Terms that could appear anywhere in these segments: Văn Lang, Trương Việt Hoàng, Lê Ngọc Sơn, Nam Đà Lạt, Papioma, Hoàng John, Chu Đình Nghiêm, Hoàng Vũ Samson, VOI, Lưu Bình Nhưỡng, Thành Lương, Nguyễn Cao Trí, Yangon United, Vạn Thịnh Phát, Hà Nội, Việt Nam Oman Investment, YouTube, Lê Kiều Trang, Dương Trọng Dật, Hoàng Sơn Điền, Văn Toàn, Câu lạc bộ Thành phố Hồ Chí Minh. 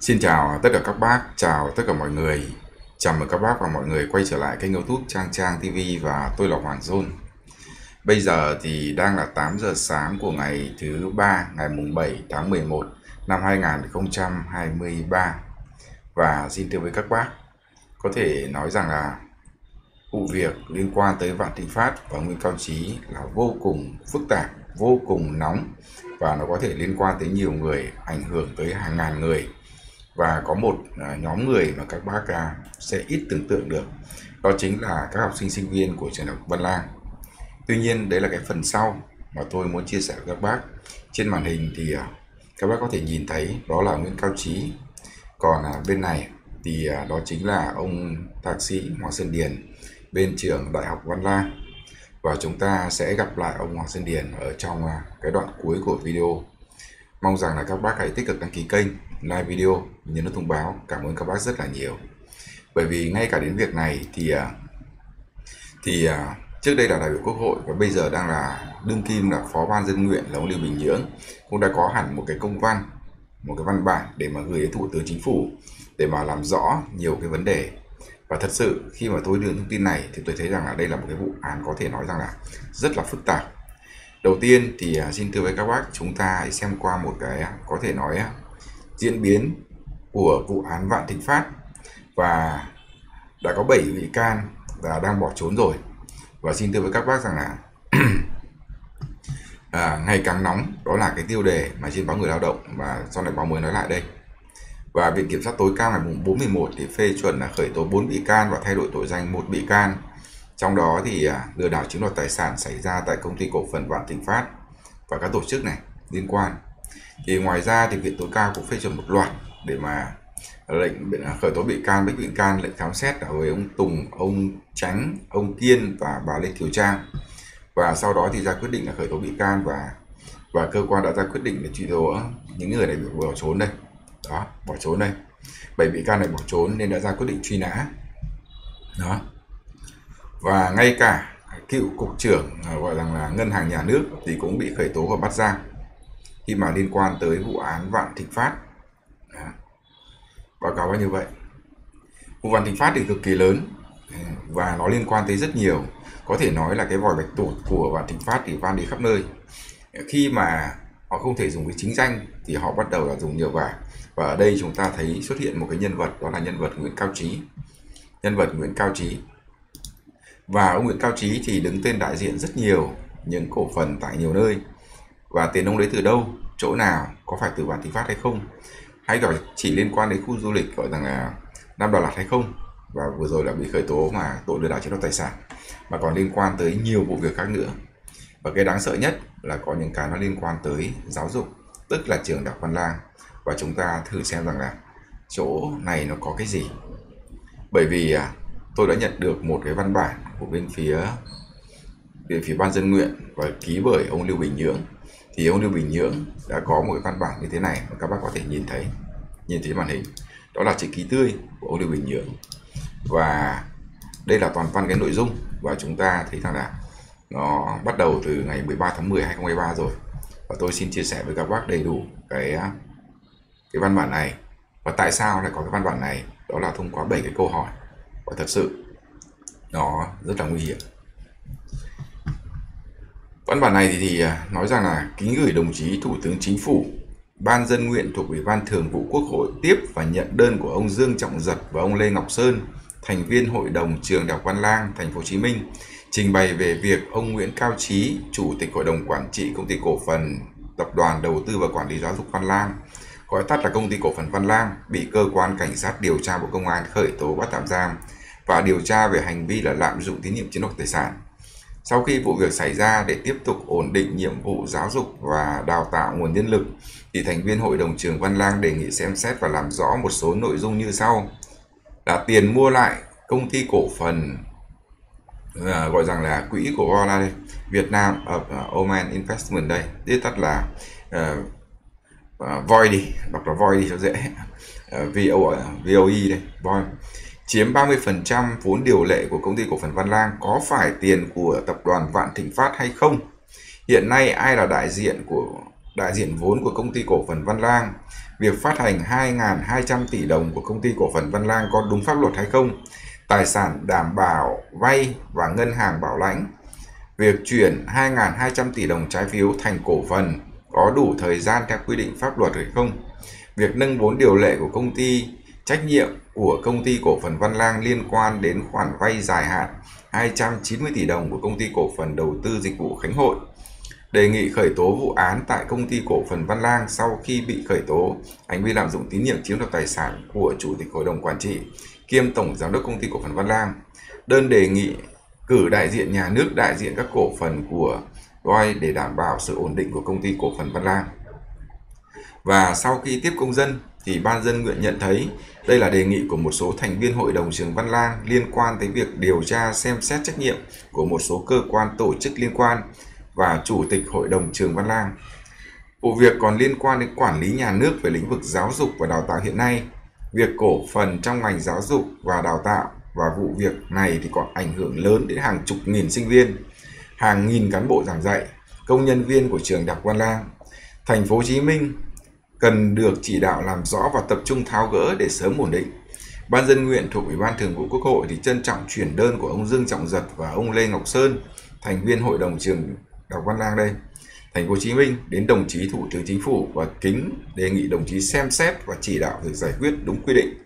Xin chào tất cả các bác, chào tất cả mọi người. Chào mừng các bác và mọi người quay trở lại kênh YouTube Trang TV và tôi là Hoàng John. Bây giờ thì đang là 8 giờ sáng của ngày thứ 3, ngày mùng 7 tháng 11 năm 2023. Và xin thưa với các bác, có thể nói rằng là vụ việc liên quan tới Vạn Thịnh Phát và Nguyễn Cao Trí là vô cùng phức tạp, vô cùng nóng và nó có thể liên quan tới nhiều người, ảnh hưởng tới hàng ngàn người. Và có một nhóm người mà các bác sẽ ít tưởng tượng được, đó chính là các học sinh sinh viên của trường đại học Văn Lang. Tuy nhiên đấy là cái phần sau mà tôi muốn chia sẻ với các bác. Trên màn hình thì các bác có thể nhìn thấy đó là Nguyễn Cao Trí, còn bên này thì đó chính là ông thạc sĩ Hoàng Sơn Điền bên trường đại học Văn Lang. Và chúng ta sẽ gặp lại ông Hoàng Sơn Điền ở trong cái đoạn cuối của video. Mong rằng là các bác hãy tích cực đăng ký kênh, like video, nhấn nút thông báo. Cảm ơn các bác rất là nhiều. Bởi vì ngay cả đến việc này thì trước đây là đại biểu Quốc hội và bây giờ đang là đương kim là phó ban dân nguyện là ông Lưu Bình Nhưỡng cũng đã có hẳn một cái công văn, một cái văn bản để mà gửi đến Thủ tướng Chính phủ để mà làm rõ nhiều cái vấn đề. Và thật sự khi mà tôi đưa thông tin này thì tôi thấy rằng là đây là một cái vụ án có thể nói rằng là rất là phức tạp. Đầu tiên thì xin thưa với các bác, chúng ta hãy xem qua một cái có thể nói diễn biến của vụ án Vạn Thịnh Phát. Và đã có 7 bị can và đang bỏ trốn rồi. Và xin thưa với các bác rằng là ngày càng nóng, đó là cái tiêu đề mà trên báo Người Lao Động và sau này báo Mới nói lại đây. Và Viện Kiểm sát tối cao ngày 4/11 thì phê chuẩn là khởi tố 4 bị can và thay đổi tội danh 1 bị can. Trong đó thì lừa đảo chiếm đoạt tài sản xảy ra tại công ty cổ phần Vạn Thịnh Phát và các tổ chức này liên quan. Thì ngoài ra thì Viện tối cao cũng phê chuẩn một loạt để mà lệnh khởi tố bị can, bích bị can, lệnh khám xét đối với ông Tùng, ông Tránh, ông Kiên và bà Lê Kiều Trang. Và sau đó thì ra quyết định là khởi tố bị can và cơ quan đã ra quyết định để truy tố những người này bị bỏ trốn đây. Đó, bỏ trốn đây. 7 bị can này bỏ trốn nên đã ra quyết định truy nã. Đó. Và ngay cả cựu cục trưởng gọi rằng là Ngân hàng Nhà nước thì cũng bị khởi tố và bắt giam khi mà liên quan tới vụ án Vạn Thịnh Phát. Đó. Báo cáo như vậy. Vụ Vạn Thịnh Phát thì cực kỳ lớn và nó liên quan tới rất nhiều. Có thể nói là cái vòi bạch tuộc của Vạn Thịnh Phát thì van đi khắp nơi. Khi mà họ không thể dùng cái chính danh thì họ bắt đầu là dùng nhiều vả. Và ở đây chúng ta thấy xuất hiện một cái nhân vật, đó là nhân vật Nguyễn Cao Trí. Nhân vật Nguyễn Cao Trí. Và ông Nguyễn Cao Trí thì đứng tên đại diện rất nhiều những cổ phần tại nhiều nơi. Và tiền ông lấy từ đâu, chỗ nào, có phải từ Vạn Thịnh Phát hay không? Hay gọi chỉ liên quan đến khu du lịch gọi rằng là Nam Đà Lạt hay không? Và vừa rồi là bị khởi tố mà tội lừa đảo chiếm đoạt tài sản. Mà còn liên quan tới nhiều vụ việc khác nữa. Và cái đáng sợ nhất là có những cái nó liên quan tới giáo dục, tức là trường đại học Văn Lang. Và chúng ta thử xem rằng là chỗ này nó có cái gì. Bởi vì tôi đã nhận được một cái văn bản của bên phía ban dân nguyện và ký bởi ông Lưu Bình Nhưỡng. Thì ông Lưu Bình Nhưỡng đã có một cái văn bản như thế này mà các bác có thể nhìn thấy màn hình. Đó là chữ ký tươi của ông Lưu Bình Nhưỡng. Và đây là toàn văn cái nội dung và chúng ta thấy rằng là nó bắt đầu từ ngày 13 tháng 10 2023 rồi. Và tôi xin chia sẻ với các bác đầy đủ cái văn bản này. Và tại sao lại có cái văn bản này? Đó là thông qua 7 cái câu hỏi. Và thật sự nó rất là nguy hiểm. Văn bản này thì nói rằng là kính gửi đồng chí Thủ tướng Chính phủ, Ban dân nguyện thuộc Ủy ban Thường vụ Quốc hội tiếp và nhận đơn của ông Dương Trọng Dật và ông Lê Ngọc Sơn, thành viên Hội đồng trường Đại học Văn Lang, Thành phố Hồ Chí Minh, trình bày về việc ông Nguyễn Cao Trí, Chủ tịch Hội đồng Quản trị Công ty Cổ phần Tập đoàn Đầu tư và Quản lý Giáo dục Văn Lang, gọi tắt là Công ty Cổ phần Văn Lang, bị Cơ quan Cảnh sát điều tra Bộ Công an khởi tố bắt tạm giam và điều tra về hành vi là lạm dụng tín nhiệm chiếm đoạt tài sản. Sau khi vụ việc xảy ra, để tiếp tục ổn định nhiệm vụ giáo dục và đào tạo nguồn nhân lực, thì thành viên Hội đồng trường Văn Lang đề nghị xem xét và làm rõ một số nội dung như sau. Là tiền mua lại công ty cổ phần gọi rằng là quỹ của Ola đây, Việt Nam Oman Investment đây, viết tắt là VOI đi, đọc là VOI đi cho dễ, VOI đây, VOI. Chiếm 30% vốn điều lệ của Công ty Cổ phần Văn Lang, có phải tiền của Tập đoàn Vạn Thịnh Phát hay không? Hiện nay ai là đại diện vốn của Công ty Cổ phần Văn Lang? việc phát hành 2.200 tỷ đồng của công ty cổ phần Văn Lang có đúng pháp luật hay không, tài sản đảm bảo vay và ngân hàng bảo lãnh, việc chuyển 2.200 tỷ đồng trái phiếu thành cổ phần có đủ thời gian theo quy định pháp luật hay không, việc nâng vốn điều lệ của công ty, trách nhiệm của công ty cổ phần Văn Lang liên quan đến khoản vay dài hạn 290 tỷ đồng của công ty cổ phần đầu tư dịch vụ Khánh Hội. Đề nghị khởi tố vụ án tại công ty cổ phần Văn Lang sau khi bị khởi tố hành vi lạm dụng tín nhiệm chiếm đoạt tài sản của Chủ tịch Hội đồng Quản trị kiêm Tổng Giám đốc công ty cổ phần Văn Lang. Đơn đề nghị cử đại diện nhà nước đại diện các cổ phần của GOI để đảm bảo sự ổn định của công ty cổ phần Văn Lang. Và sau khi tiếp công dân thì Ban dân nguyện nhận thấy đây là đề nghị của một số thành viên Hội đồng trường Văn Lang liên quan tới việc điều tra xem xét trách nhiệm của một số cơ quan tổ chức liên quan và Chủ tịch Hội đồng trường Văn Lang. Vụ việc còn liên quan đến quản lý nhà nước về lĩnh vực giáo dục và đào tạo hiện nay, việc cổ phần trong ngành giáo dục và đào tạo và vụ việc này thì còn ảnh hưởng lớn đến hàng chục nghìn sinh viên, hàng nghìn cán bộ giảng dạy, công nhân viên của trường Đại học Văn Lang. Thành phố Hồ Chí Minh cần được chỉ đạo làm rõ và tập trung tháo gỡ để sớm ổn định. Ban dân nguyện thuộc Ủy ban Thường vụ Quốc hội thì trân trọng chuyển đơn của ông Dương Trọng Dật và ông Lê Ngọc Sơn, thành viên Hội đồng trường Đại học Văn Lang đây, Thành phố Hồ Chí Minh đến đồng chí Thủ tướng Chính phủ và kính đề nghị đồng chí xem xét và chỉ đạo việc giải quyết đúng quy định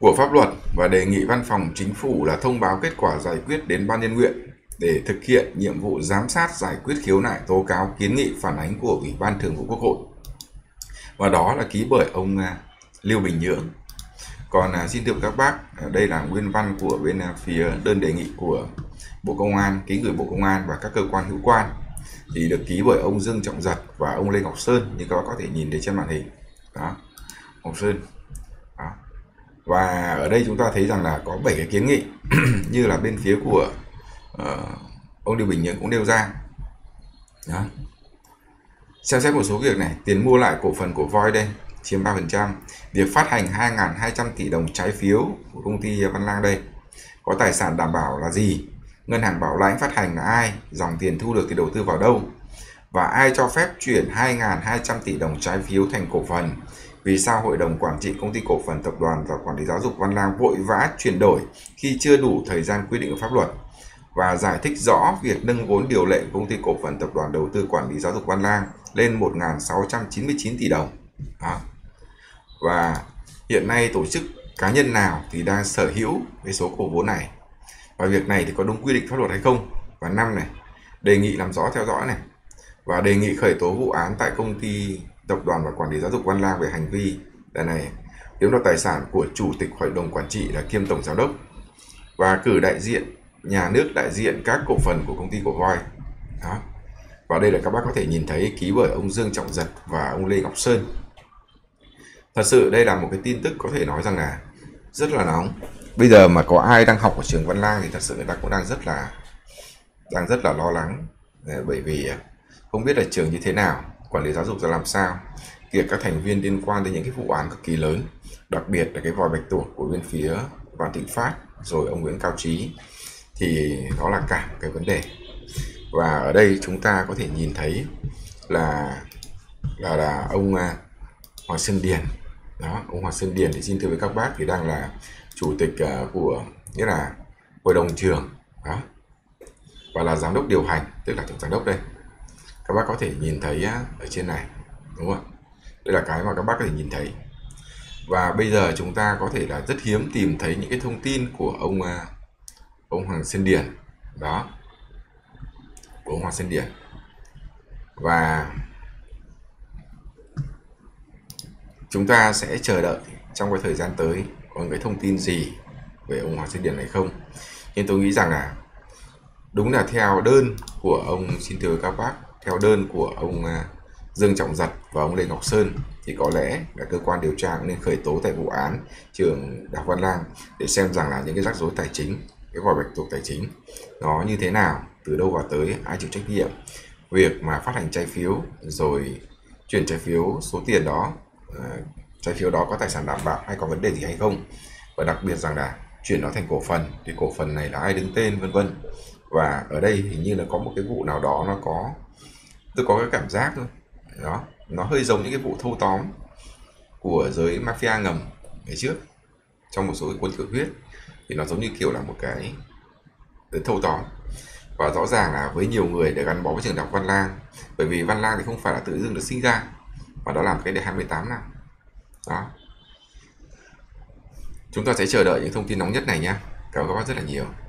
của pháp luật và đề nghị Văn phòng Chính phủ là thông báo kết quả giải quyết đến Ban dân nguyện để thực hiện nhiệm vụ giám sát giải quyết khiếu nại tố cáo kiến nghị phản ánh của Ủy ban Thường vụ Quốc hội. Và đó là ký bởi ông Lưu Bình Nhưỡng. Còn xin thưa các bác, đây là nguyên văn của bên phía đơn đề nghị của Bộ Công an, ký gửi Bộ Công an và các cơ quan hữu quan thì được ký bởi ông Dương Trọng Dật và ông Lê Ngọc Sơn, như các bác có thể nhìn thấy trên màn hình. Đó, Ngọc Sơn. Đó. Và ở đây chúng ta thấy rằng là có 7 cái kiến nghị như là bên phía của ông Lưu Bình Nhưỡng cũng nêu ra. Đó. Xem xét một số việc này, tiền mua lại cổ phần của Voi đây, chiếm 3%. Việc phát hành 2.200 tỷ đồng trái phiếu của công ty Văn Lang đây, có tài sản đảm bảo là gì? Ngân hàng bảo lãnh phát hành là ai? Dòng tiền thu được thì đầu tư vào đâu? Và ai cho phép chuyển 2.200 tỷ đồng trái phiếu thành cổ phần? Vì sao Hội đồng Quản trị Công ty Cổ phần Tập đoàn và Quản lý Giáo dục Văn Lang vội vã chuyển đổi khi chưa đủ thời gian quy định của pháp luật? Và giải thích rõ việc nâng vốn điều lệ của Công ty Cổ phần Tập đoàn Đầu tư Quản lý Giáo dục Văn Lang lên 1.699 tỷ đồng. Đó. Và hiện nay tổ chức cá nhân nào thì đang sở hữu với số cổ vốn này? Và việc này thì có đúng quy định pháp luật hay không? Và 5 này, đề nghị làm rõ theo dõi này. Và đề nghị khởi tố vụ án tại Công ty Tập đoàn và Quản lý Giáo dục Văn Lang về hành vi đây này, chiếm đoạt tài sản của Chủ tịch Hội đồng Quản trị là kiêm Tổng Giám đốc. Và cử đại diện nhà nước đại diện các cổ phần của công ty của Voi. Đó. Và đây là các bác có thể nhìn thấy ký bởi ông Dương Trọng Dật và ông Lê Ngọc Sơn. Thật sự đây là một cái tin tức có thể nói rằng là rất là nóng. Bây giờ mà có ai đang học ở trường Văn Lang thì thật sự người ta cũng đang rất là lo lắng, bởi vì không biết là trường như thế nào, quản lý giáo dục ra làm sao, việc các thành viên liên quan đến những cái vụ án cực kỳ lớn, đặc biệt là cái vòi bạch tuộc của bên phía Vạn Thịnh Phát rồi ông Nguyễn Cao Trí, thì đó là cả một cái vấn đề. Và ở đây chúng ta có thể nhìn thấy là ông Hoàng Sơn Điền. Đó, ông Hoàng Sơn Điền thì xin thưa với các bác thì đang là chủ tịch của nghĩa là hội đồng trường đó, và là giám đốc điều hành, tức là tổng giám đốc đây. Các bác có thể nhìn thấy ở trên này, đúng không ạ? Đây là cái mà các bác có thể nhìn thấy. Và bây giờ chúng ta có thể là rất hiếm tìm thấy những cái thông tin của ông Hoàng Sơn Điền đó, của ông Hoàng Sơn Điền. Và chúng ta sẽ chờ đợi trong cái thời gian tới có những cái thông tin gì về ông Hoàng Sơn Điền này không. Nhưng tôi nghĩ rằng là đúng là theo đơn của ông, xin thưa các bác, theo đơn của ông Dương Trọng Dật và ông Lê Ngọc Sơn thì có lẽ là cơ quan điều tra cũng nên khởi tố tại vụ án trường Đại học Văn Lang để xem rằng là những cái rắc rối tài chính, cái vòi bạch tuộc tài chính nó như thế nào, từ đâu vào tới, ai chịu trách nhiệm việc mà phát hành trái phiếu rồi chuyển trái phiếu, số tiền đó trái phiếu đó có tài sản đảm bảo hay có vấn đề gì hay không, và đặc biệt rằng là chuyển nó thành cổ phần thì cổ phần này là ai đứng tên, vân vân. Và ở đây hình như là có một cái vụ nào đó nó có, tôi có cái cảm giác thôi đó, nó hơi giống những cái vụ thâu tóm của giới mafia ngầm ngày trước trong một số cái cuốn tiểu thuyết, thì nó giống như kiểu là một cái thâu tóm. Và rõ ràng là với nhiều người để gắn bó với trường đại học Văn Lang, bởi vì Văn Lang thì không phải là tự dưng được sinh ra, mà đó là một cái đề 28 năm. Đó. Chúng ta sẽ chờ đợi những thông tin nóng nhất này nhé. Cảm ơn các bác rất là nhiều.